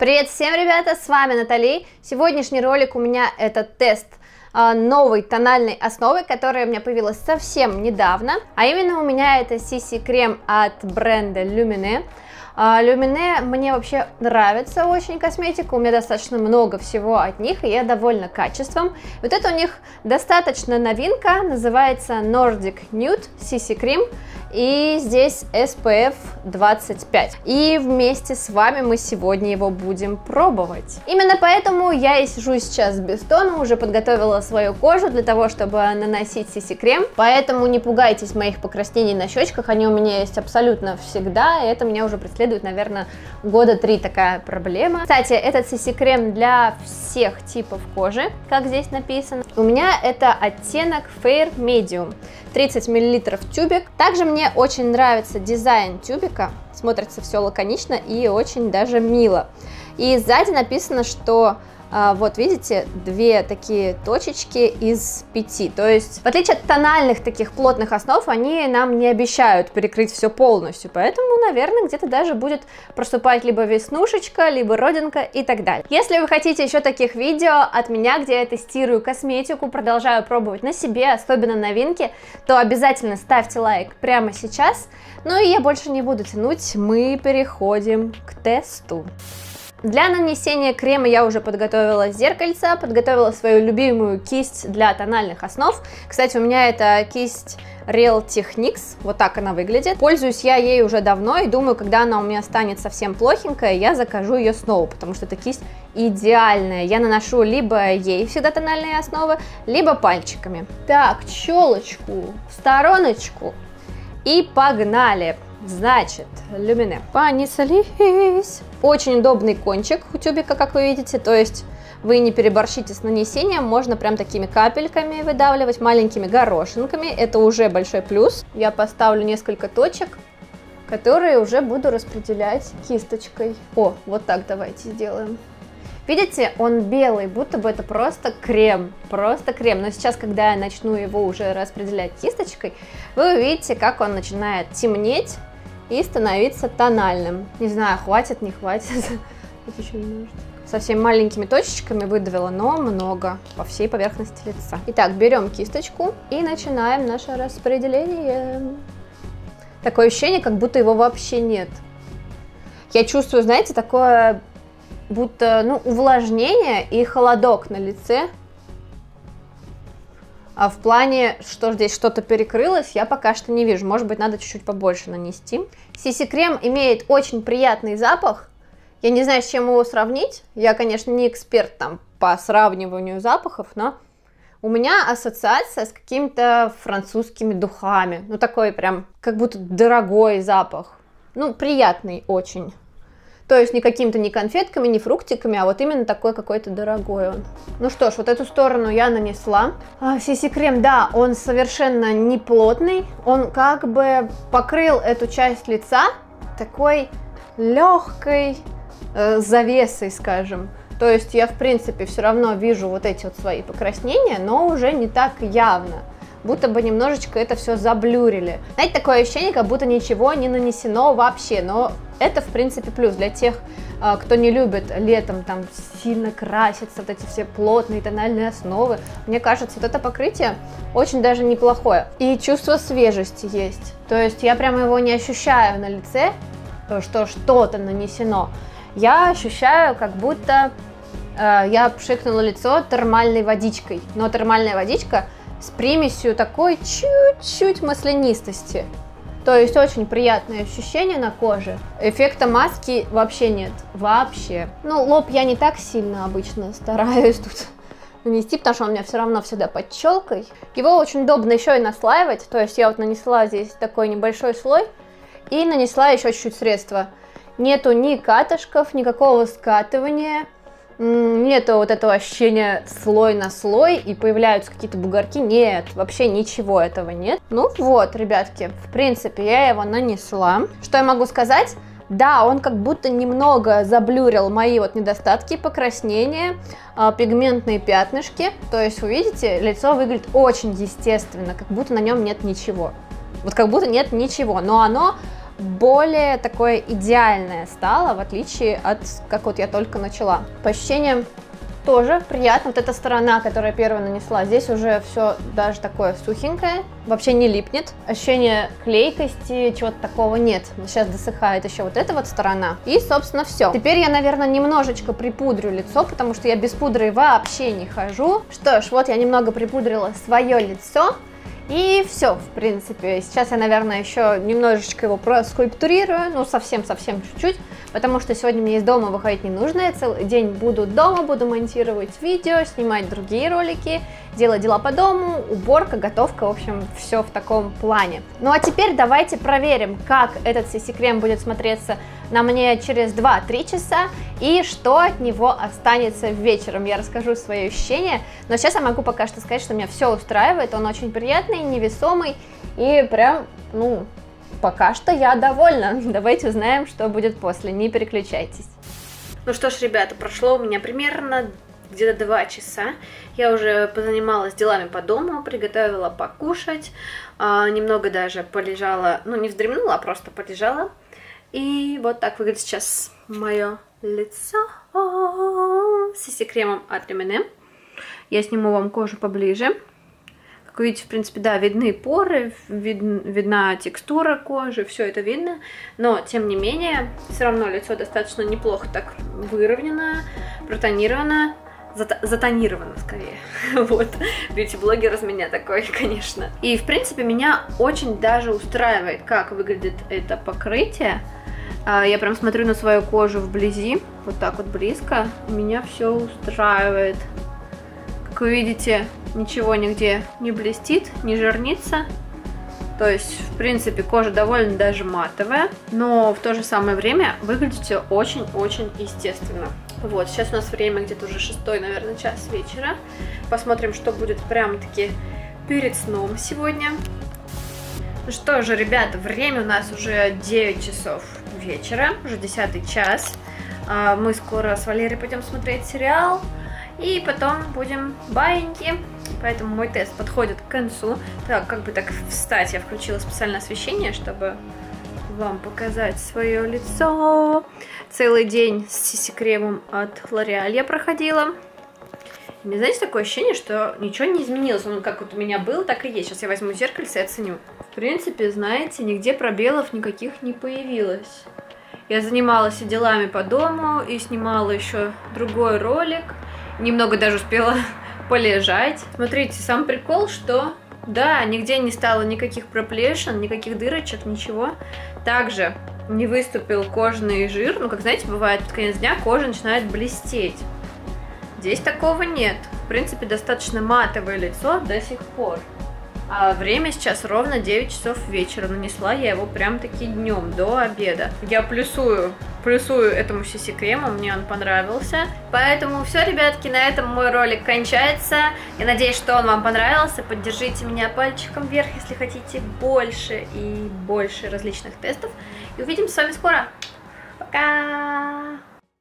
Привет всем, ребята, с вами Натали. Сегодняшний ролик у меня это тест новой тональной основы, которая у меня появилась совсем недавно. А именно у меня это CC-крем от бренда Lumene. Lumene мне вообще нравится очень косметика, у меня достаточно много всего от них, и я довольна качеством. Вот это у них достаточно новинка, называется Nordic Nude CC-крем, и здесь SPF 25. И вместе с вами мы сегодня его будем пробовать. Именно поэтому я и сижу сейчас без тона, уже подготовила свою кожу для того, чтобы наносить CC-крем, поэтому не пугайтесь моих покраснений на щечках, они у меня есть абсолютно всегда, и это меня уже преследует. Наверное, года 3 такая проблема. Кстати, этот CC-крем для всех типов кожи, как здесь написано. У меня это оттенок Fair Medium, 30 мл тюбик. Также мне очень нравится дизайн тюбика, смотрится все лаконично и очень даже мило. И сзади написано, что вот видите, 2 такие точечки из 5, то есть в отличие от тональных таких плотных основ, они нам не обещают перекрыть все полностью, поэтому, наверное, где-то даже будет проступать либо веснушечка, либо родинка и так далее. Если вы хотите еще таких видео от меня, где я тестирую косметику, продолжаю пробовать на себе, особенно новинки, то обязательно ставьте лайк прямо сейчас. Ну и я больше не буду тянуть, мы переходим к тесту. Для нанесения крема я уже подготовила зеркальце, подготовила свою любимую кисть для тональных основ. Кстати, у меня это кисть Real Techniques, вот так она выглядит. Пользуюсь я ей уже давно и думаю, когда она у меня станет совсем плохенькая, я закажу ее снова, потому что эта кисть идеальная. Я наношу либо ей всегда тональные основы, либо пальчиками. Так, челочку, стороночку и погнали! Значит, Lumene. Понеслись. Очень удобный кончик у тюбика, как вы видите, то есть вы не переборщите с нанесением, можно прям такими капельками выдавливать, маленькими горошинками, это уже большой плюс. Я поставлю несколько точек, которые уже буду распределять кисточкой. О, вот так давайте сделаем. Видите, он белый, будто бы это просто крем, но сейчас, когда я начну его уже распределять кисточкой, вы увидите, как он начинает темнеть и становиться тональным. Не знаю, хватит, не хватит. Совсем маленькими точечками выдавила, но много по всей поверхности лица. Итак, берем кисточку и начинаем наше распределение. Такое ощущение, как будто его вообще нет. Я чувствую, знаете, такое, будто, ну, увлажнение и холодок на лице. А в плане, что здесь что-то перекрылось, я пока что не вижу. Может быть, надо чуть-чуть побольше нанести. CC-крем имеет очень приятный запах. Я не знаю, с чем его сравнить. Я, конечно, не эксперт там по сравниванию запахов, но у меня ассоциация с какими-то французскими духами. Ну, такой прям, как будто дорогой запах. Ну, приятный очень. То есть не какими-то не конфетками, не фруктиками, а вот именно такой какой-то дорогой он. Ну что ж, вот эту сторону я нанесла. CC-крем, да, он совершенно не плотный. Он как бы покрыл эту часть лица такой легкой завесой, скажем. То есть я, в принципе, все равно вижу вот эти вот свои покраснения, но уже не так явно. Будто бы немножечко это все заблюрили. Знаете, такое ощущение, как будто ничего не нанесено вообще, но это, в принципе, плюс для тех, кто не любит летом там сильно краситься, вот эти все плотные тональные основы. Мне кажется, вот это покрытие очень даже неплохое. И чувство свежести есть, то есть я прямо его не ощущаю на лице, что что-то нанесено. Я ощущаю, как будто я пшикнула лицо термальной водичкой, но термальная водичка с примесью такой чуть-чуть маслянистости. То есть очень приятное ощущение на коже. Эффекта маски вообще нет. Вообще. Ну, лоб я не так сильно обычно стараюсь тут нанести, потому что он у меня все равно всегда под челкой. Его очень удобно еще и наслаивать. То есть я вот нанесла здесь такой небольшой слой и нанесла еще чуть-чуть средства. Нету ни катышков, никакого скатывания. Нету вот этого ощущения слой на слой и появляются какие-то бугорки. Нет, вообще ничего этого нет. Ну вот, ребятки, в принципе, я его нанесла. Что я могу сказать? Да, он как будто немного заблюрил мои вот недостатки, покраснения, пигментные пятнышки. То есть, вы видите, лицо выглядит очень естественно, как будто на нем нет ничего. Вот как будто нет ничего, но оно более такое идеальное стало, в отличие от, как вот я только начала. По ощущениям тоже приятно. Вот эта сторона, которая первая нанесла, здесь уже все даже такое сухенькое, вообще не липнет. Ощущение клейкости, чего-то такого нет. Сейчас досыхает еще вот эта вот сторона. И, собственно, все. Теперь я, наверное, немножечко припудрю лицо, потому что я без пудры вообще не хожу. Что ж, вот я немного припудрила свое лицо. И все, в принципе. Сейчас я, наверное, еще немножечко его проскульптурирую, ну, совсем-совсем чуть-чуть, потому что сегодня мне из дома выходить не нужно, я целый день буду дома, буду монтировать видео, снимать другие ролики, делать дела по дому, уборка, готовка, в общем, все в таком плане. Ну, а теперь давайте проверим, как этот CC-крем будет смотреться на мне через 2-3 часа, и что от него останется вечером. Я расскажу свои ощущения, но сейчас я могу пока что сказать, что меня все устраивает, он очень приятный, невесомый, и прям, ну, пока что я довольна. Давайте узнаем, что будет после, не переключайтесь. Ну что ж, ребята, прошло у меня примерно где-то 2 часа, я уже позанималась делами по дому, приготовила покушать, немного даже полежала, ну, не вздремнула, а просто полежала. И вот так выглядит сейчас мое лицо с CC-кремом от Lumene. Я сниму вам кожу поближе. Как вы видите, в принципе, да, видны поры, видна текстура кожи, все это видно. Но, тем не менее, все равно лицо достаточно неплохо так выровнено, протонировано. Затонировано, скорее. Вот, бьюти-блогер из меня такой, конечно. И, в принципе, меня очень даже устраивает, как выглядит это покрытие. Я прям смотрю на свою кожу вблизи, вот так вот близко. Меня все устраивает. Как вы видите, ничего нигде не блестит, не жирнится. То есть, в принципе, кожа довольно даже матовая, но в то же самое время выглядит все очень-очень естественно. Вот, сейчас у нас время где-то уже 6, наверное, час вечера. Посмотрим, что будет прям-таки перед сном сегодня. Ну что же, ребята, время у нас уже 9 часов вечера, уже 10 час. Мы скоро с Валерией пойдем смотреть сериал, и потом будем баиньки. Поэтому мой тест подходит к концу. Так, как бы так встать, я включила специальное освещение, чтобы вам показать свое лицо. Целый день с CC-кремом от L'Oreal я проходила. У меня, знаете, такое ощущение, что ничего не изменилось. Он как вот у меня был, так и есть. Сейчас я возьму зеркальце и оценю. В принципе, знаете, нигде пробелов никаких не появилось. Я занималась и делами по дому, и снимала еще другой ролик. Немного даже успела полежать. Смотрите, сам прикол, что... Да, нигде не стало никаких проплешин, никаких дырочек, ничего. Также не выступил кожный жир. Ну, как знаете, бывает, под конец дня кожа начинает блестеть. Здесь такого нет. В принципе, достаточно матовое лицо до сих пор. А время сейчас ровно 9 часов вечера. Нанесла я его прям-таки днем, до обеда. Я плюсую этому CC-крему, мне он понравился. Поэтому все, ребятки, на этом мой ролик кончается. Я надеюсь, что он вам понравился. Поддержите меня пальчиком вверх, если хотите больше и больше различных тестов. И увидимся с вами скоро. Пока!